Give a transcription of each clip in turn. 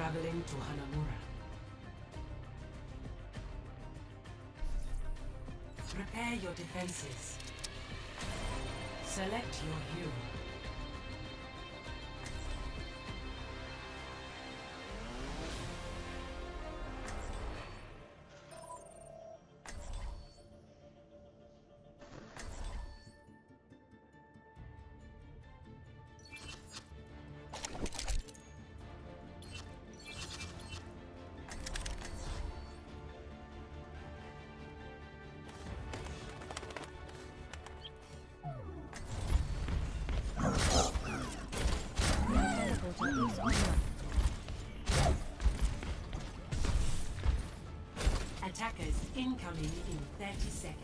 traveling to Hanamura. Prepare your defenses. Select your hero. Attackers incoming in 30 seconds.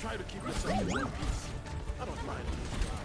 Try to keep yourself in one piece. I don't mind if you die.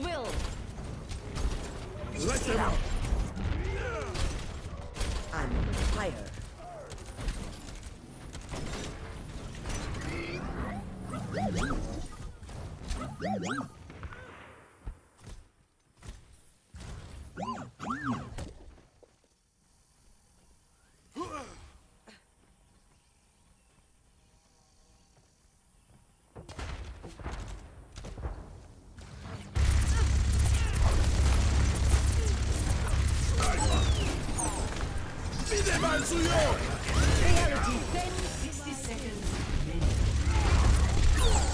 Will. Let them out. I'm on fire. Reality then 60 seconds remaining.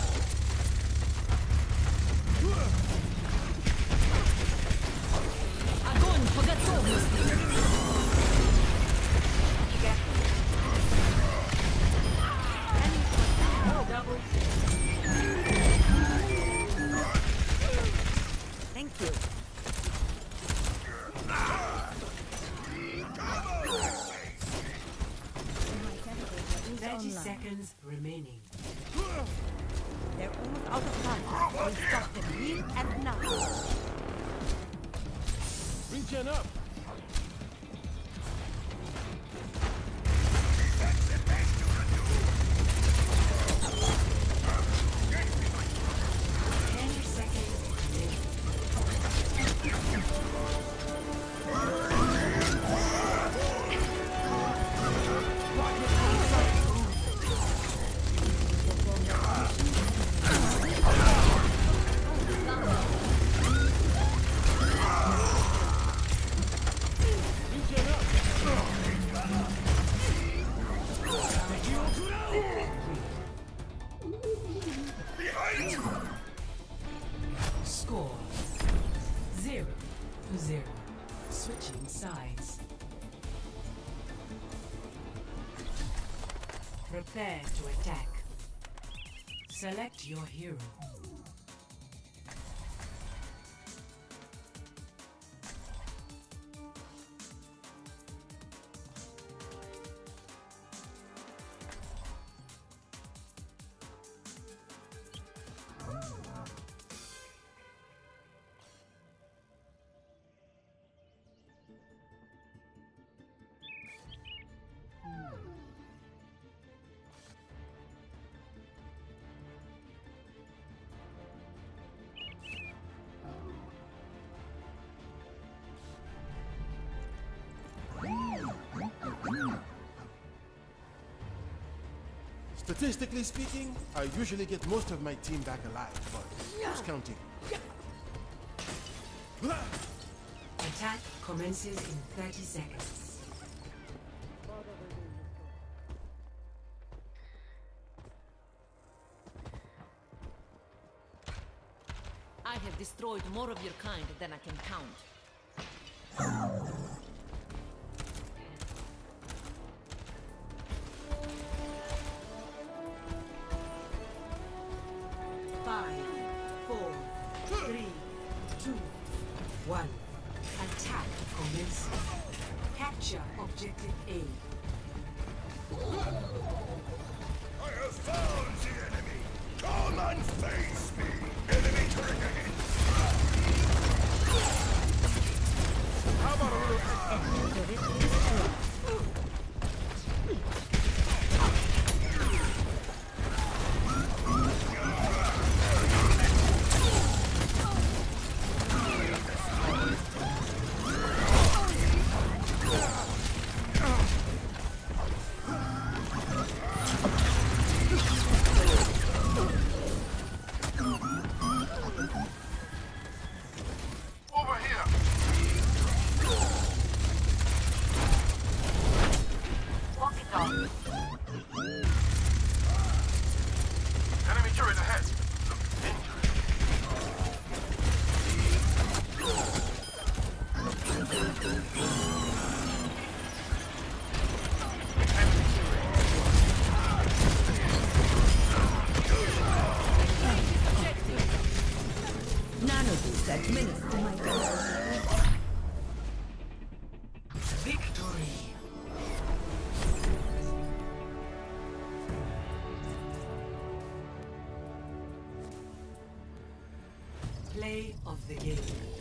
Огонь по готовности. Remaining. They're almost out of time. We'll stop them here and now. Regen up. Prepare to attack. Select your hero. Statistically speaking, I usually get most of my team back alive, but who's counting? Attack commences in 30 seconds. I have destroyed more of your kind than I can count. Play of the game.